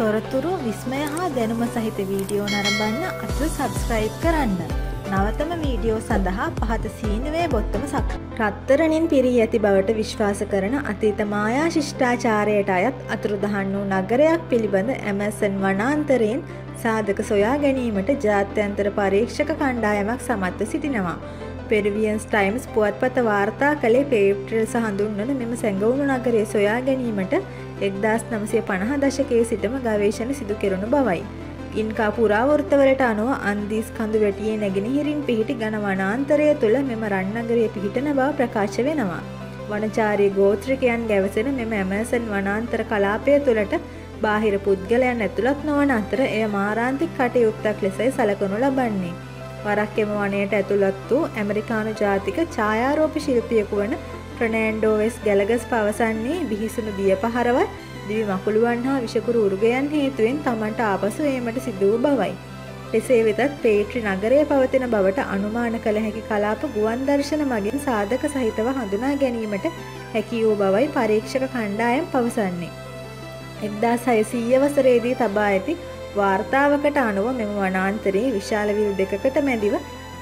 තොරතුරු විස්මය හා දැනුම සහිත වීඩියෝ නරඹන්න අද සබ්ස්ක්‍රයිබ් කරන්න. නවතම වීඩියෝ සඳහා පහත සීනුවේ බොත්තම රත්තරණින් පිරී ඇති බවට විශ්වාස කරන අතීත මායා ශිෂ්ටාචාරයට අයත් අතුරුදහන් වූ නගරයක් පිළිබඳ ඇමසන් වනාන්තරයෙන් සාධක සොයා ගැනීමට ජාත්‍යන්තර පරීක්ෂක කණ්ඩායමක් සමත්ව සිටිනවා. පෙරුවියන්ස් ටයිම්ස් පුවත්පත වාර්තා කළේ පේප්ට්‍රල්ස හඳුන්වන මෙම සැඟවුණු නගරය සොයා ගැනීමට 1950 දශකයේ සිටම ගවේෂණ සිදු කෙරුණු බවයි. ඉන්කා පුරාවෘත්තවලට අනුව අන්දීස් කඳු වැටියේ නැගෙනහිරින් පිහිටි ඝන වනාන්තරය තුළ මෙම රන්නගරය පිහිටන බව ප්‍රකාශ වෙනවා. වනචාරී ගෝත්‍රිකයන් ගැවසෙන මෙම ඇමසන් වනාන්තර කලාපය තුළට බාහිර පුද්ගලයන් ඇතුළත් නොවන අතර එය මාරාන්තික කටයුත්තක් ලෙසයි සැලකනු ලබන්නේ. වරක් එම වනයට ඇතුළත් වූ ඇමරිකානු ජාතික ඡායාරූප ශිල්පියෙකු වන ෆර්නෑන්ඩෝ වෙස් ගැලගස් පවසන්නේ බිහිසුණු බිය පහරවල් දිවි මකුළුවන් හා විෂකුරු උරුගයන් හේතුවෙන් තමන්ට ආපසු ඒමට සිදු වූ බවයි. එසේ වෙතත් පේට්‍රි නගරය පවතින බවට අනුමාන කළ හැකි කලාප ගුවන් දර්ශන මගින් සාධක සහිතව හඳුනා ගැනීමට හැකි වූ බවයි පරීක්ෂක කණ්ඩායම් පවසන්නේ. 1600 වසරේදී තබා ඇති වාර්තාවකට අනුව මෙම වනාන්තරයේ විශාල විල් දෙකකට මැදිව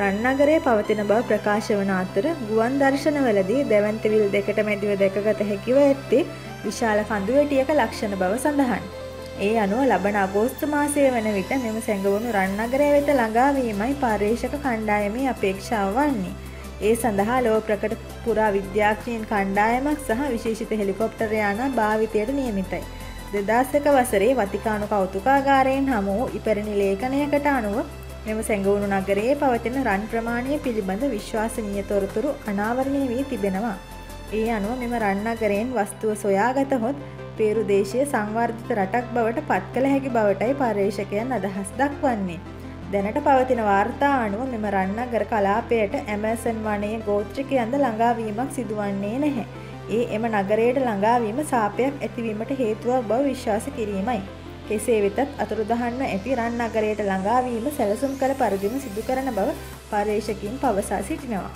රන්නගරය පවතින බව ප්‍රකාශ වන අතර ගුවන් දර්ශනවලදී දැවැන්ත විල් දෙකට මැදිව දැකගත හැකිව ඇත්තේ විශාල කඳුවැටියක ලක්ෂණ බව සඳහන්. ඒ අනුව ලබන අගෝස්තු මාසයේ වන විට මෙම සැඟවුණු රන්නගරය වෙත ළඟාවීමයි පරීක්ෂක කණ්ඩායමේ අපේක්ෂාව වන්නේ. ඒ සඳහා ලෝක ප්‍රකට පුරා විද්‍යාඥයන් කණ්ඩායමක් සහ විශේෂිත හෙලිකොප්ටර් යාන භාවිතයට නියමිතයි. 2001 වසරේ වතිකානු කෞතුකාගාරයෙන් හමු වූ ඉපැරණි ලේඛනයකට අනුව මෙම සැඟවුණු නගරයේ පවතින රන් ප්‍රමාණය පිළිබඳ විශ්වාසනීය තොරතුරු අනාවරණය වී තිබෙනවා. ඒ අනුව මෙම රන්නගරයෙන් වස්තුව සොයාගත හොත් පේරු දේශයේ සංවර්ධිත රටක් බවට පත් කළ හැකි බවටයි පර්යේෂකයන් අදහස් දක්වන්නේ. දැනට පවතින වාර්තා අනුව මෙම රන්නගර කලාපයට ඇමසන් වනයේ ගෝත්‍රිකයන්ද ළඟාවීමක් සිදුවන්නේ නැහැ. ඒ එම නගරයට ළඟාවීම සාපයක් ඇතිවීමට හේතුවක් බව විශ්වාස කිරීමයි. කෙසේ වෙතත් අතුරුදහන්ව ඇති රන්නගරයට ළඟාවීම සැලසුම් කළ පරිදිම සිදු කරන බව පර්යේෂකයන් පවසා සිටිනවා.